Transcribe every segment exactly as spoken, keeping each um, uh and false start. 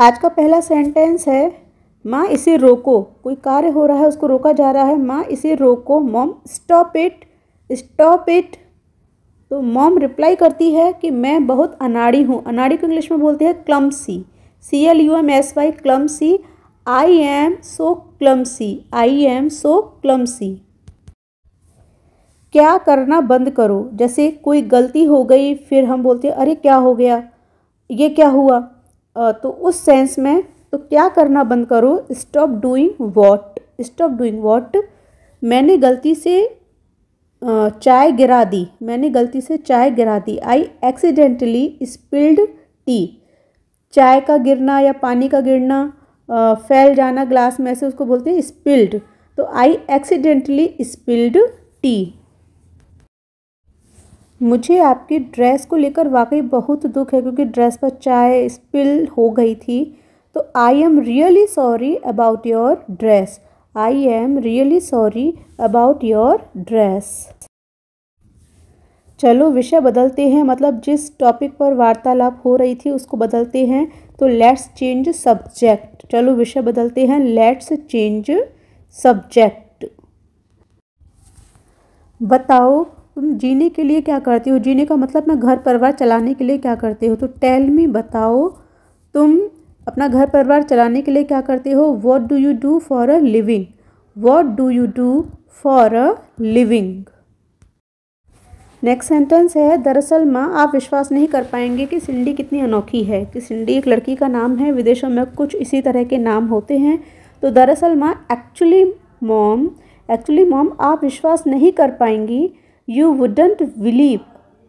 आज का पहला सेंटेंस है माँ इसे रोको। कोई कार्य हो रहा है, उसको रोका जा रहा है। माँ इसे रोको। Mom stop it, stop it. तो मॉम रिप्लाई करती है कि मैं बहुत अनाड़ी हूँ। अनाड़ी को इंग्लिश में बोलते हैं clumsy, C L U M S Y, clumsy. I am so clumsy, I am so clumsy. क्या करना बंद करो। जैसे कोई गलती हो गई फिर हम बोलते हैं अरे क्या हो गया, ये क्या हुआ, तो उस सेंस में। तो क्या करना बंद करो, stop doing what, stop doing what. मैंने गलती से चाय गिरा दी, मैंने गलती से चाय गिरा दी। I accidentally spilled tea. चाय का गिरना या पानी का गिरना, फैल जाना ग्लास में से, उसको बोलते हैं स्पिल्ड। तो आई एक्सीडेंटली स्पिल्ड टी। मुझे आपकी ड्रेस को लेकर वाकई बहुत दुख है क्योंकि ड्रेस पर चाय स्पिल हो गई थी। तो I am really sorry about your dress, I am really sorry about your dress. चलो विषय बदलते हैं, मतलब जिस टॉपिक पर वार्तालाप हो रही थी उसको बदलते हैं। तो लेट्स चेंज सब्जेक्ट। चलो विषय बदलते हैं, लेट्स चेंज सब्जेक्ट। बताओ तुम जीने के लिए क्या करते हो। जीने का मतलब अपना घर परिवार चलाने के लिए क्या करते हो। तो टेल मी, बताओ तुम अपना घर परिवार चलाने के लिए क्या करते हो। What do you do for a living, what do you do for a living. Next sentence है दरअसल माँ आप विश्वास नहीं कर पाएंगे कि सिंडी कितनी अनोखी है। कि सिंडी एक लड़की का नाम है, विदेशों में कुछ इसी तरह के नाम होते हैं। तो दरअसल माँ एक्चुअली मॉम, एक्चुअली मॉम आप विश्वास नहीं कर पाएंगी। यू वुडंट बिलीव,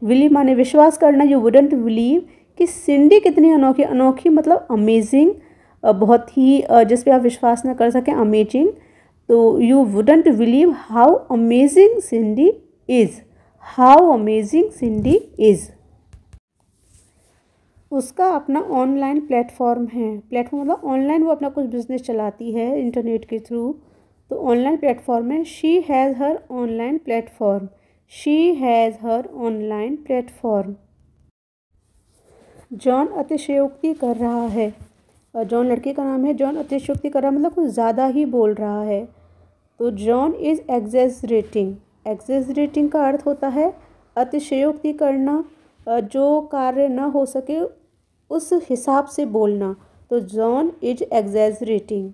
बिलीव माने विश्वास करना। यू वुडंट बिलीव कि सिंडी कितनी अनोखी, अनोखी मतलब अमेजिंग, बहुत ही जिस पे आप विश्वास ना कर सकें, अमेजिंग। तो you wouldn't believe how amazing Cindy is, how amazing Cindy is. उसका अपना ऑनलाइन प्लेटफॉर्म है। प्लेटफॉर्म मतलब ऑनलाइन वो अपना कुछ बिजनेस चलाती है इंटरनेट के थ्रू, तो ऑनलाइन प्लेटफॉर्म है। She has her online platform, she has her online platform. John अतिशयोक्ति कर रहा है। जॉन लड़के का नाम है। जॉन अतिशयोक्ति कर रहा है मतलब कुछ ज़्यादा ही बोल रहा है। तो जॉन इज़ एग्जैजरेटिंग, एग्जैजरेटिंग का अर्थ होता है अतिशयोक्ति करना, जो कार्य ना हो सके उस हिसाब से बोलना। तो जॉन इज़ एग्जैजरेटिंग।